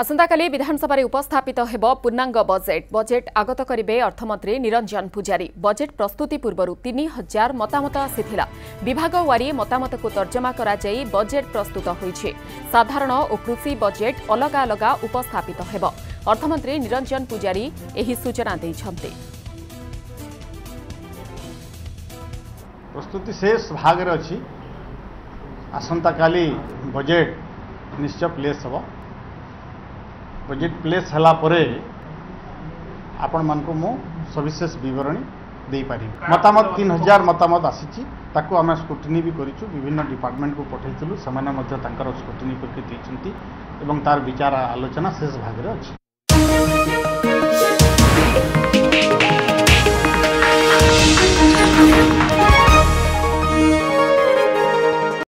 आसंताकाली विधानसभा उपस्थापित हेबो पूर्णांग budget. Budget आगत करिबे अर्थमंत्री निरंजन पुजारी। बजेट प्रस्तुति पूर्व 3000 मतामत आसीथिला। विभाग वारी मतामत को तर्जमा कराई बजेट प्रस्तुत होईछे। साधारण और कृषि बजेट अलग अलग उपस्थापित हेबो। अर्थमंत्री निरंजन पुजारी एही सूचना दैछन्ते। प्रस्तुति शेष भाग रे अछि। आसंताकाली बजेट निश्चय प्लेस हेबो। बजेट प्लेस होला परे आपण मानकु मु सविशेष विवरणी दे पारि। मतामत 3000 मतामत आसीची। ताकु आमे स्क्रुटनी भी करिचु। विभिन्न डिपार्टमेंट को पठैतिलु। समाना मध्ये तांकर स्क्रुटनी करके दैचंती एवं तार विचार आलोचना शेष भाग रे अछि।